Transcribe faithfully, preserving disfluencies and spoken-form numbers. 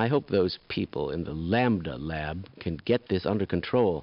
I hope those people in the Lambda Lab can get this under control.